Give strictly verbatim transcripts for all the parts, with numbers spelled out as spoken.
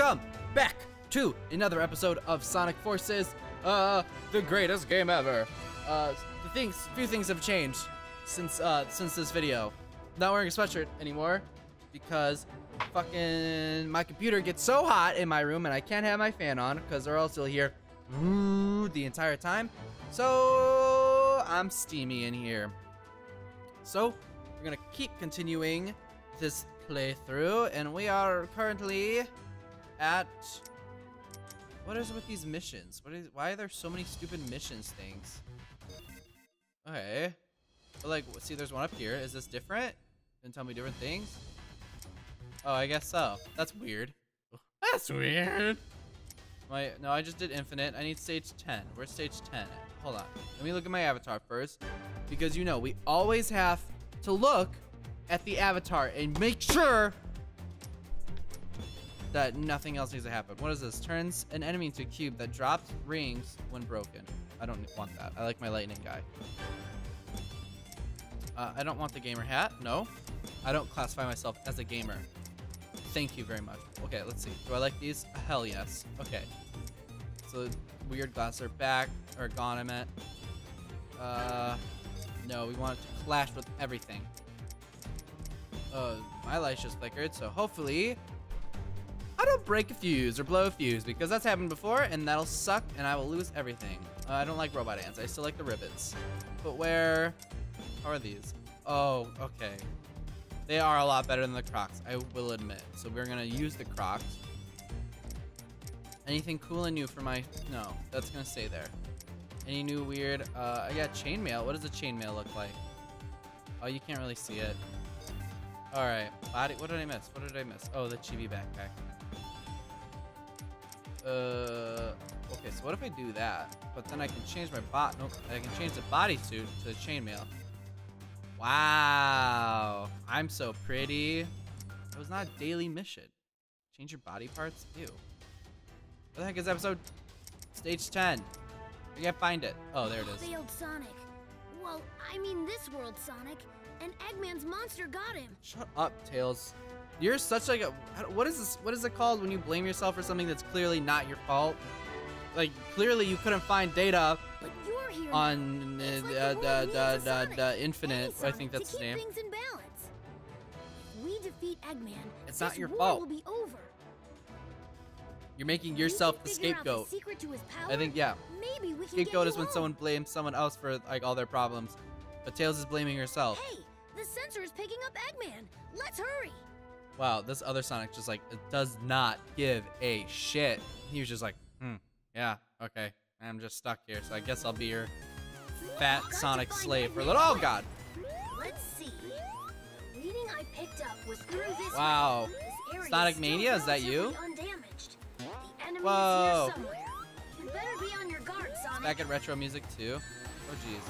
welcome back to another episode of Sonic Forces, uh, the greatest game ever. Uh, the things, few things have changed since, uh, since this video. I'm not wearing a sweatshirt anymore because fucking my computer gets so hot in my room and I can't have my fan on because or else you'll hear the entire time. So I'm steamy in here. So we're gonna keep continuing this playthrough, and we are currently at what is with these missions? What is? Why are there so many stupid missions things? Okay, but like, see, there's one up here. Is this different? Didn't tell me different things. Oh, I guess so. That's weird. That's weird. My no, I just did infinite. I need stage ten. Where's stage ten? Hold on. Let me look at my avatar first, because you know we always have to look at the avatar and make sure that nothing else needs to happen. What is this? Turns an enemy into a cube that drops rings when broken. I don't want that. I like my lightning guy. Uh, I don't want the gamer hat. No, I don't classify myself as a gamer. Thank you very much. Okay, let's see. Do I like these? Hell yes. Okay. So weird glasses are back or gone. I meant. Uh, no, we want it to clash with everything. Uh, my lights just flickered, so hopefully I don't break a fuse or blow a fuse, because that's happened before and that'll suck and I will lose everything. Uh, I don't like robot ants. I still like the ribbons. But where are these? Oh, okay. They are a lot better than the Crocs, I will admit. So we're gonna use the Crocs. Anything cool and new for my... No, that's gonna stay there. Any new weird... Uh, I got chainmail. What does a chainmail look like? Oh, you can't really see it. All right, body, what did I miss? What did I miss? Oh, the chibi backpack. Uh, okay, so what if I do that? But then I can change my bot, no, I can change the bodysuit to the chainmail. Wow, I'm so pretty. It was not a daily mission. Change your body parts? Ew. What the heck is episode? Stage ten. I can't find it. Oh, there it is. Failed Sonic. Well, I mean this world, Sonic. And Eggman's monster got him. Shut up, Tails. You're such like a... What is this? What is it called when you blame yourself for something that's clearly not your fault? Like, clearly you couldn't find data but you're here on uh, like uh, da, da, da, da, Infinite. I think that's the name. We defeat Eggman, it's not your fault. Will be over. You're making yourself you the scapegoat. The to his power, I think, yeah. Maybe we scapegoat is when home. Someone blames someone else for like all their problems. But Tails is blaming herself. Hey, the sensor is picking up Eggman. Let's hurry. Wow, this other Sonic just like does not give a shit. He was just like, hmm, yeah, okay. I'm just stuck here, so I guess I'll be your fat Sonic slave for a little. Oh God. Let's see. The reading I picked up was through this. Wow. Sonic Mania, is that you? Whoa. You better be on your guard, Sonic. Back at retro music too. Oh jeez.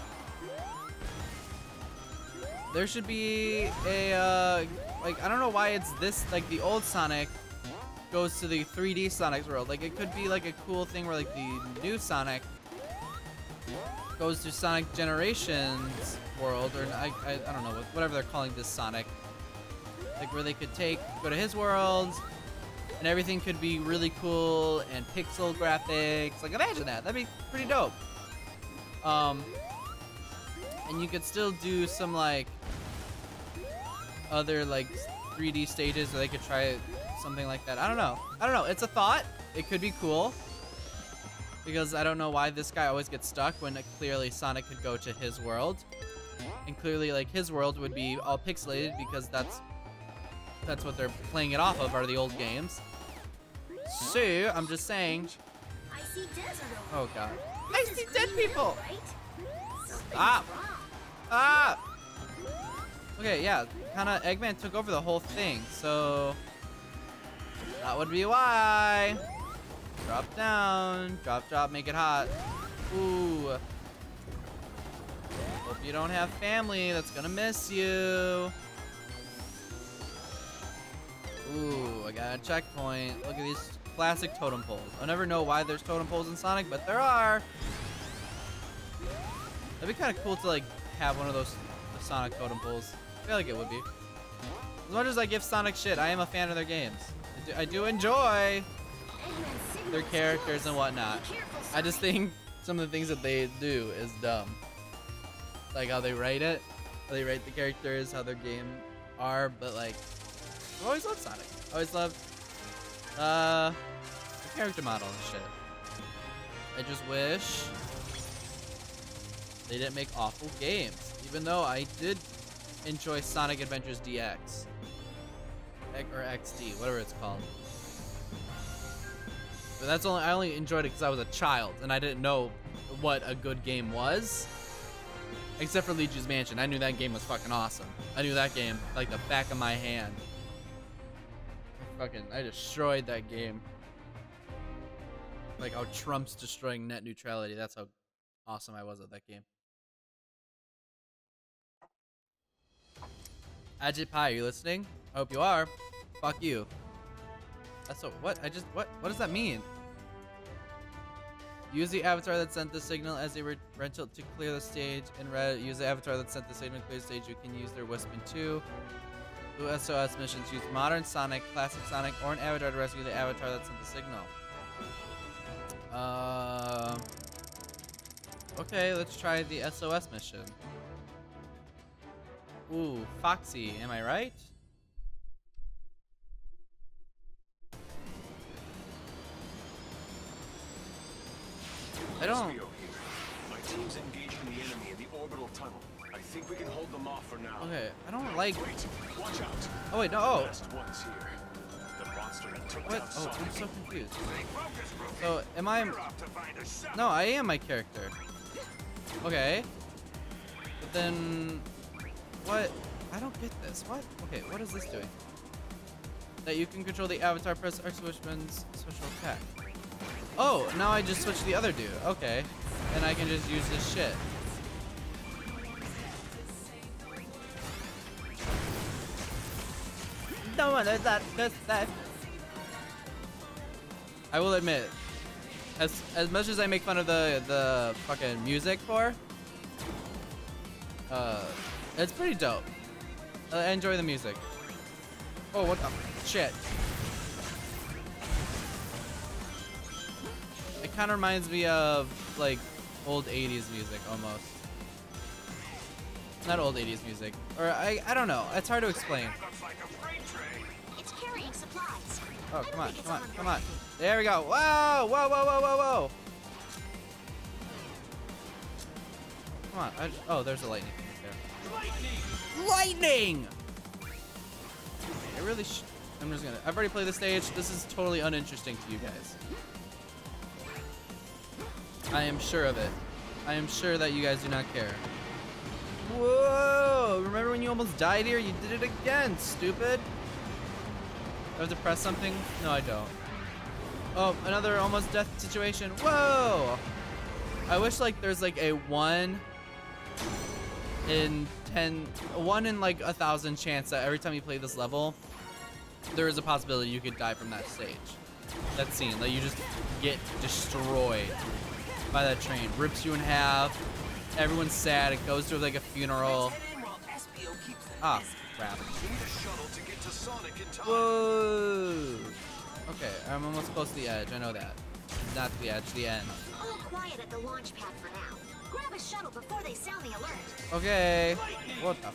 There should be a, uh, like, I don't know why it's this, like, the old Sonic goes to the three D Sonic's world. Like, it could be, like, a cool thing where, like, the new Sonic goes to Sonic Generations world, or I, I, I don't know, whatever they're calling this Sonic. Like, where they could take, go to his world, and everything could be really cool, and pixel graphics. Like, imagine that. That'd be pretty dope. Um... And you could still do some, like, other, like, three D stages, or they could try something like that. I don't know. I don't know. It's a thought. It could be cool. Because I don't know why this guy always gets stuck when uh, clearly Sonic could go to his world. And clearly, like, his world would be all pixelated because that's that's what they're playing it off of, are the old games. So, I'm just saying. I see desert. Oh, God. I see dead people! Ah! Ah! Okay, yeah, kinda Eggman took over the whole thing, so that would be why. Drop down, drop, drop, make it hot. Ooh. Hope you don't have family that's gonna miss you. Ooh, I got a checkpoint. Look at these classic totem poles. I'll never know why there's totem poles in Sonic, but there are. That'd be kind of cool to like have one of those Sonic totem poles. I feel like it would be. As much as I give Sonic shit, I am a fan of their games. I do, I do enjoy their characters and whatnot. I just think some of the things that they do is dumb. Like how they write it, how they write the characters, how their game are, but like, I've always loved Sonic. I always loved uh, the character model and shit. I just wish they didn't make awful games, even though I did enjoy Sonic Adventures D X. Or X D, whatever it's called. But that's only, I only enjoyed it because I was a child and I didn't know what a good game was. Except for Luigi's Mansion. I knew that game was fucking awesome. I knew that game like the back of my hand. Fucking, I destroyed that game. Like how Trump's destroying net neutrality. That's how awesome I was at that game. Ajit Pai, are you listening? I hope you are. Fuck you. That's so, what? I just, what? What does that mean? Use the avatar that sent the signal as a rental to clear the stage. In red, use the avatar that sent the signal to clear the stage. You can use their Wispin too. Blue S O S missions. Use modern Sonic, classic Sonic, or an avatar to rescue the avatar that sent the signal. Uh, okay, let's try the S O S mission. Ooh, Foxy, am I right? I don't. My team's engaging the enemy in the orbital tunnel. I think we can hold them off for now. Okay, I don't like. Wait, watch out. Oh wait, no. Oh. What? Oh, I'm so confused. So am I? No, I am my character. Okay. But then, what? I don't get this. What? Okay, what is this doing? That you can control the avatar. Press X Switchman's special attack. Oh, now I just switched the other dude. Okay. And I can just use this shit. Someone is that good stuff. I will admit, as as much as I make fun of the the fucking music for, uh, it's pretty dope. I enjoy the music. Oh, what the shit. It kind of reminds me of like old eighties music almost. Not old eighties music, or I I don't know. It's hard to explain. It's carrying supplies. Oh come on, come on, come on! There we go! Whoa, whoa, whoa, whoa, whoa, whoa! Come on! I, oh, there's a lightning there. Lightning! Lightning! I really. Sh I'm just gonna. I've already played this stage. This is totally uninteresting to you guys. I am sure of it. I am sure that you guys do not care. Whoa! Remember when you almost died here? You did it again, stupid! Do I have to press something? No, I don't. Oh, another almost death situation. Whoa! I wish like there's like a one in ten, one in like a thousand chance that every time you play this level, there is a possibility you could die from that stage. That scene, like you just get destroyed by that train, rips you in half, everyone's sad, it goes through like a funeral. Ah, crap. Whoa! Okay, I'm almost close to the edge, I know that. Not the edge, the end. All quiet at the launch pad for now. Grab a shuttle before they sound the alert. Okay. What the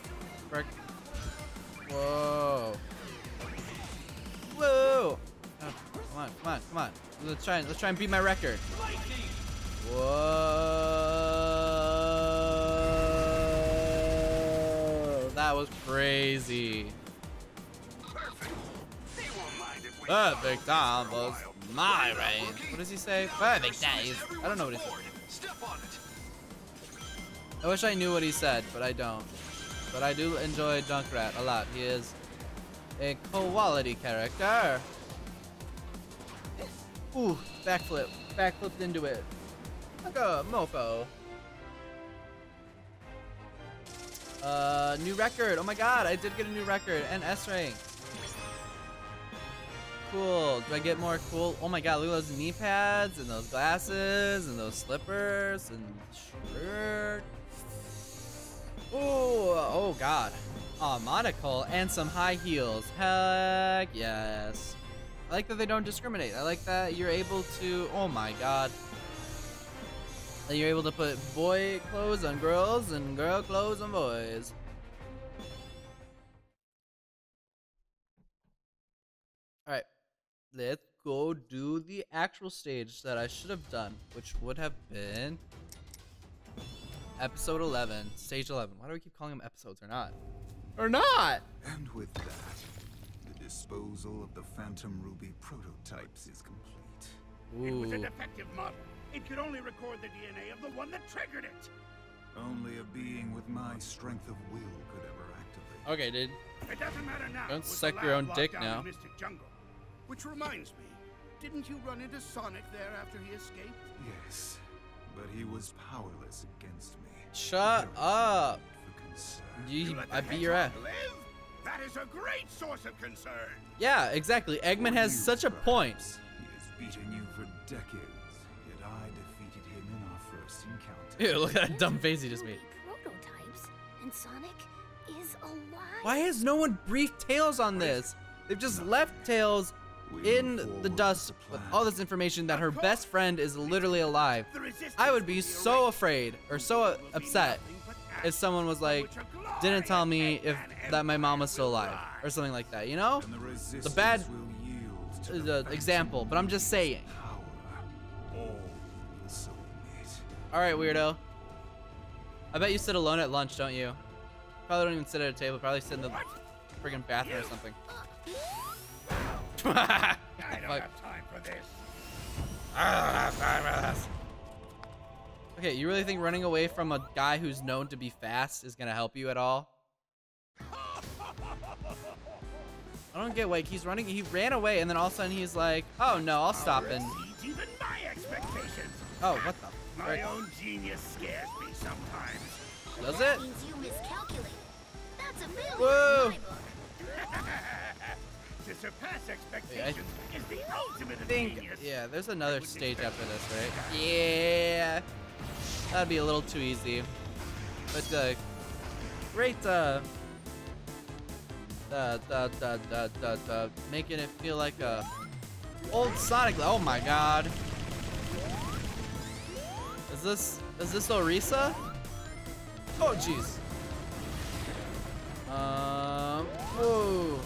frick? Whoa. Whoa! Oh, come on, come on, come on. Let's try and let's try and beat my record. Whoa! That was crazy. Perfect. They won't mind if we perfect time was my race. What does he say? Perfect days. I don't know what he said. I wish I knew what he said, but I don't. But I do enjoy Junkrat a lot. He is a quality character. Ooh, backflip. Backflipped into it. Like a mofo. Uh, new record. Oh my god, I did get a new record and S rank. Cool. Do I get more cool? Oh my god, look at those knee pads and those glasses and those slippers and shirt. Ooh, oh god. A monocle and some high heels. Heck yes. I like that they don't discriminate. I like that you're able to, oh my god, that you're able to put boy clothes on girls and girl clothes on boys. Alright, let's go do the actual stage that I should have done, which would have been episode eleven, stage eleven. Why do we keep calling them episodes or not? Or not! And with that, the disposal of the Phantom Ruby prototypes is complete. Ooh. It was a defective model. It could only record the D N A of the one that triggered it. Only a being with my strength of will could ever activate. Okay, dude. It doesn't matter now. Don't suck your own dick now. Mystic Jungle. Which reminds me, didn't you run into Sonic there after he escaped? Yes, but he was powerless against me. Shut up. You, I beat your ass. That is a great source of concern. Yeah, exactly. Eggman has such a point. He has beaten you for decades, yet I defeated him in our first encounter. Ew, look at that dumb face he just made. Prototypes, and Sonic is alive. Why has no one briefed Tails on this? They've just Nothing. left Tails in the dust with all this information that her best friend is literally alive. I would be so afraid or so upset if someone was like, didn't tell me if that my mom was still alive or something like that, you know? The bad uh, example, but I'm just saying. Alright, weirdo. I bet you sit alone at lunch, don't you? Probably don't even sit at a table, probably sit in the friggin' bathroom or something. I don't have time for this. I don't have time for this. Okay, you really think running away from a guy who's known to be fast is gonna help you at all? I don't get why he's running. He ran away, and then all of a sudden he's like, "Oh no, I'll stop." And even my expectations. Oh, what the? My right. own genius scares me sometimes. Does it? Whoa! To surpass expectations yeah, I, is the ultimate think, genius. Yeah, there's another stage after this, right? Yeah. That'd be a little too easy, but uh, great uh, uh, uh, uh, uh, uh, uh, making it feel like a old Sonic. Oh my God, is this is this Orisa? Oh jeez. Um. Whoa.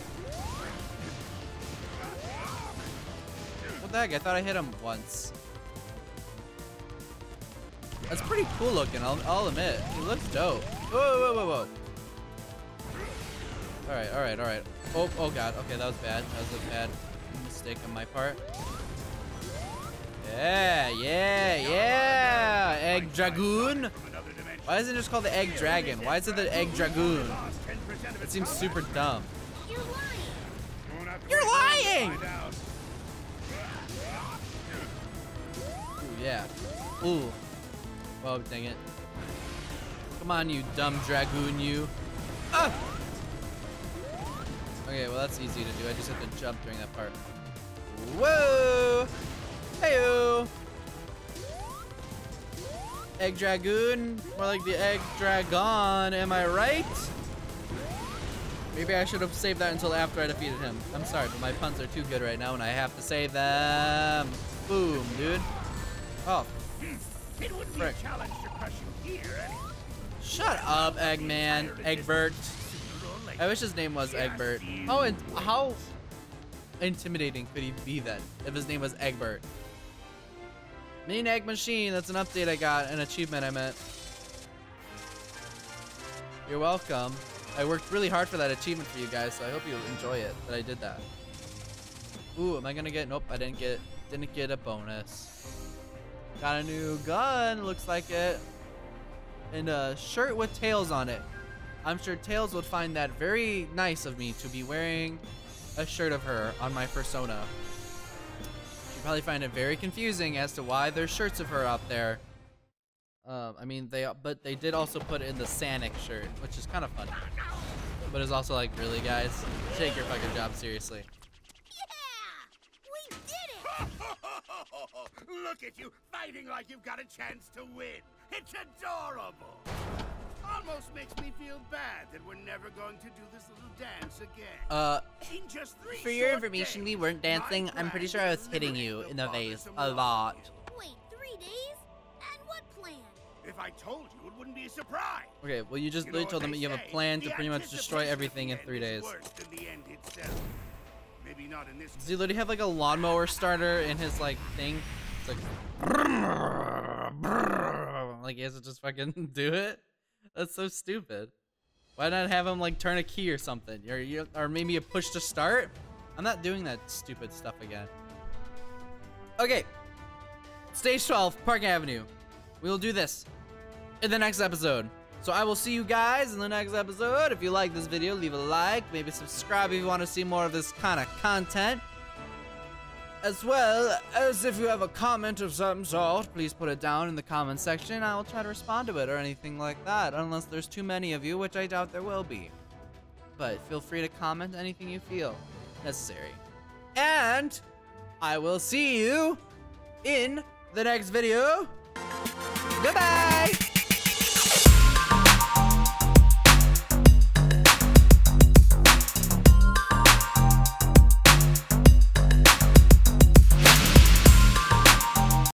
What the heck? I thought I hit him once. That's pretty cool looking, I'll, I'll admit. He looks dope. Whoa, whoa, whoa, whoa. Alright, alright, alright. Oh, oh god. Okay, that was bad. That was a bad mistake on my part. Yeah, yeah, yeah! Egg Dragoon! Why isn't it just called the Egg Dragon? Why is it the Egg Dragoon? It seems super dumb. You're lying! Ooh, yeah. Ooh. Oh, dang it. Come on, you dumb dragoon, you. Ah! Okay, well, that's easy to do. I just have to jump during that part. Whoa! Hey-o! Egg Dragoon? More like the Egg Dragon, am I right? Maybe I should have saved that until after I defeated him. I'm sorry, but my puns are too good right now, and I have to save them. Boom, dude. Oh. It wouldn't be a challenge to crush you here, anyway. Shut up, Eggman. Egbert. I wish his name was Egbert. How, in how intimidating could he be then if his name was Egbert? Mean Egg Machine. That's an update I got. An achievement I meant. You're welcome. I worked really hard for that achievement for you guys, so I hope you enjoy it that I did that. Ooh, am I gonna get? Nope, I didn't get. Didn't get a bonus. Got a new gun, looks like it. And a shirt with Tails on it. I'm sure Tails would find that very nice of me to be wearing a shirt of her on my persona. She'd probably find it very confusing as to why there's shirts of her out there. Um, I mean, they but they did also put in the Sonic shirt, which is kind of funny. But it's also like, really guys? Take your fucking job seriously. Look at you, fighting like you've got a chance to win. It's adorable. Oh, almost makes me feel bad that we're never going to do this little dance again. Uh, in just three for your information, days, we weren't dancing. I'm pretty sure I was hitting you in the face a lot. Wait, three days? And what plan? If I told you, it wouldn't be a surprise. Okay, well, you just you literally told them that you have a plan to pretty much destroy everything in three days. Maybe not in this. Does he literally have like a lawnmower starter in his like thing? It's like, like he has to just fucking do it. That's so stupid. Why not have him like turn a key or something, or you, or maybe a push to start? I'm not doing that stupid stuff again. Okay, stage twelve, Park Avenue. We will do this in the next episode. So I will see you guys in the next episode. If you like this video, leave a like. Maybe subscribe if you want to see more of this kind of content. As well as if you have a comment of some sort, please put it down in the comment section. I will try to respond to it or anything like that. Unless there's too many of you, which I doubt there will be. But feel free to comment anything you feel necessary. And I will see you in the next video. Goodbye!